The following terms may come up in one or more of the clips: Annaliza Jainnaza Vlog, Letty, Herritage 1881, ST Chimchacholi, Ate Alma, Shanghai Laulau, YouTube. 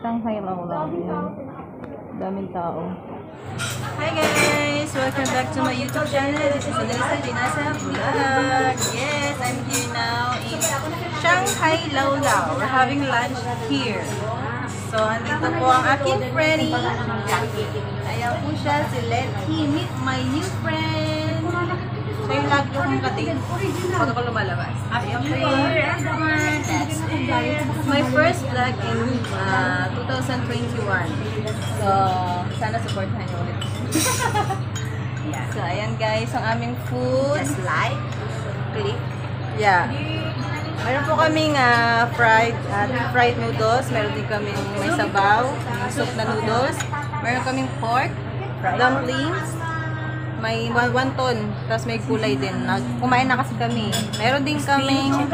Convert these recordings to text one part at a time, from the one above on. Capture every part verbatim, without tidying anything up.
Shanghai Laulau. Daming tao. Hi guys! Welcome back to my YouTube channel. This is Annaliza Jainnaza Vlog. Yes, I'm here now in Shanghai Laulau. We're having lunch here. So, andito po ang aking friend. Ayan po siya, si Letty. Meet my new friend. So, yung lagi ko kong kating. Pag ako lumalabas. Ayan po yun. It's my first vlog in uh, twenty twenty-one. So, sana supportahan niyo ulit. Yeah. So, ayan guys, ang aming food. Just like, click. Yeah. Meron po kaming uh, fried, uh, fried noodles. Meron din kaming may sabaw, soup na noodles. Meron kaming pork, dumplings. May wonton, tapos may kulay din. Kumain na kasi kami. Meron din kaming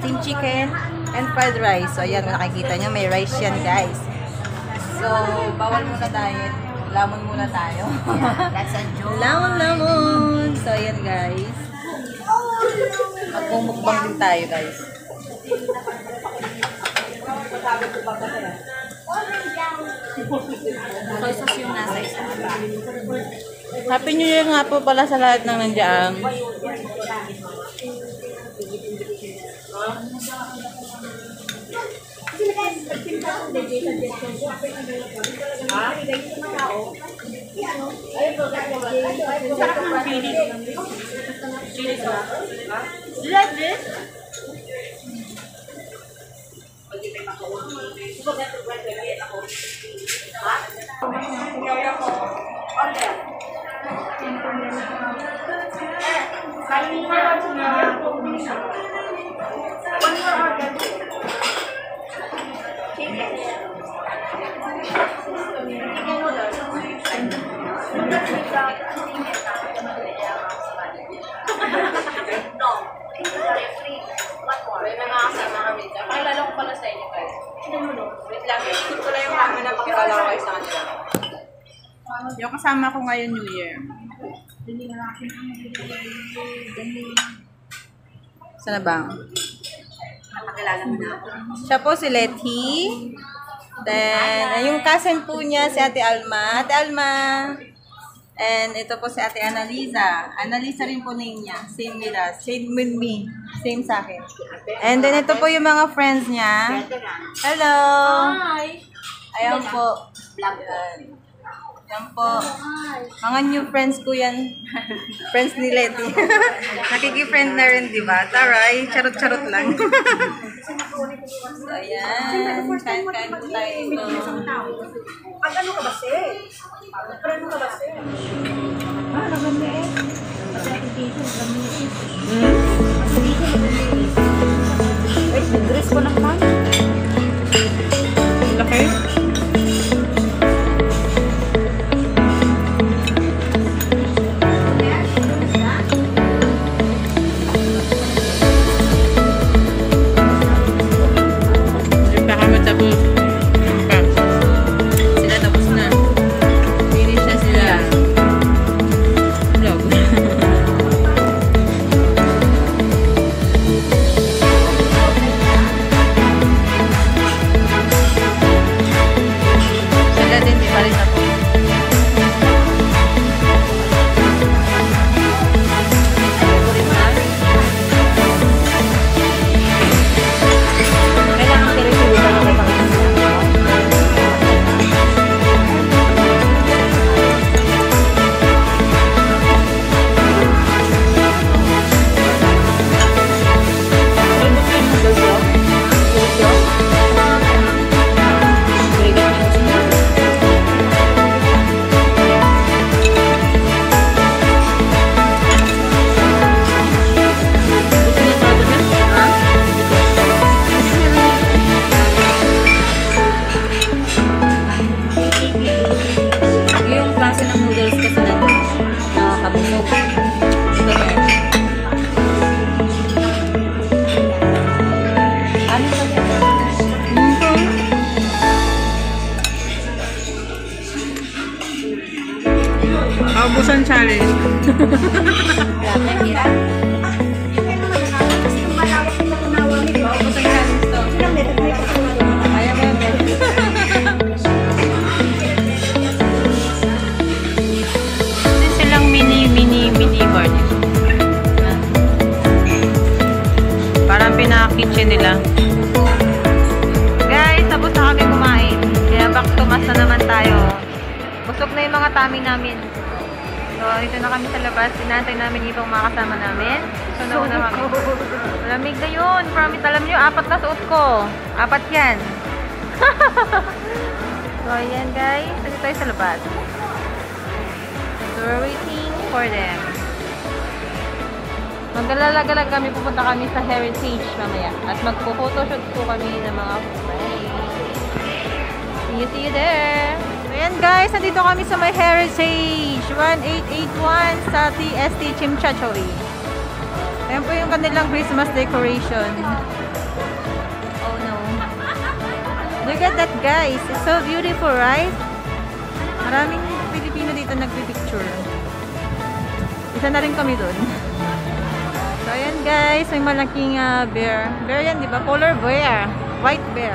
steam chicken and fried rice. So, ayan, nakikita nyo, may rice yan, guys. So, bawal muna diet. Lamon muna tayo. That's a joke. Lamon, lamon! So, ayan, guys. Magmumukbang din tayo, guys. Soy sauce yung nasa isa. Happy New Year nga po pala sa lahat ng nandiyan. Yung kasama ko ngayon New Year. Sana ba? Siya po si Letty. Then, yung cousin po niya si Ate Alma. Ate Alma! And ito po si Ate Annaliza. Annaliza rin po name niya. Same with us. Same with me. Same sa akin. And then ito po yung mga friends niya. Hello! Hi! Ayan po. Ayan po. Mga new friends ko yan. Friends ni Letty. Nakikifriend na rin, di ba? Taray, charot-charot lang. So, ayan. Kain-kain po tayo dito. Pag ano ka ba siya? Pag-preno ka ba siya? Ah, naganda eh. Pag-dito, naganda eh. Wait, nag-dress ko ng pan? Laki? pinaka-kitchen nila. Guys, tapos na kami kumain. Kaya back to mas na naman tayo. Busog na yung mga tummy namin. So, dito na kami sa labas. Inantay namin yung ibang makasama namin. So, nauna kami. Malamig na yun. Promise. Alam nyo, apat na suot ko. Apat yan. So, ayan guys. Dito tayo sa labas. So, we're waiting for them. Maglalagalag kami, pupunta kami sa Heritage mamaya. At magpo-photoshoot po kami ng mga friends. See you, see you there! So yan guys, nandito kami sa my Heritage eighteen eighty-one sa S T Chimchacholi. Ayan po yung kanilang Christmas decoration. Oh no. Look at that guys! It's so beautiful, right? Maraming Pilipino dito nagpipicture. Isa na rin kami doon. So, ayan guys, may malaking uh, bear. Bear yan, di ba? Polar bear. White bear.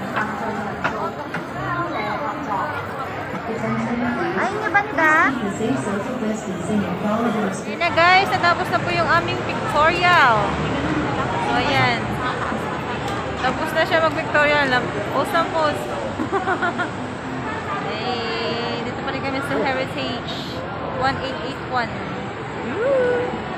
Ayun niya banda. Ayun na guys, natapos na po yung aming pictorial. So ayan. Tapos na siya mag-pictorial. Awesome pose. Hey, dito pa rin kami sa Heritage eighteen eighty-one. Woo!